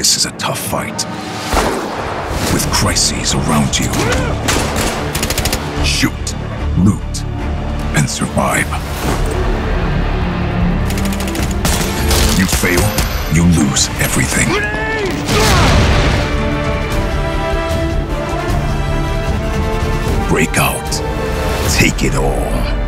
This is a tough fight. With crises around you. Shoot, loot, and survive. You fail, you lose everything. Breakout. Take it all.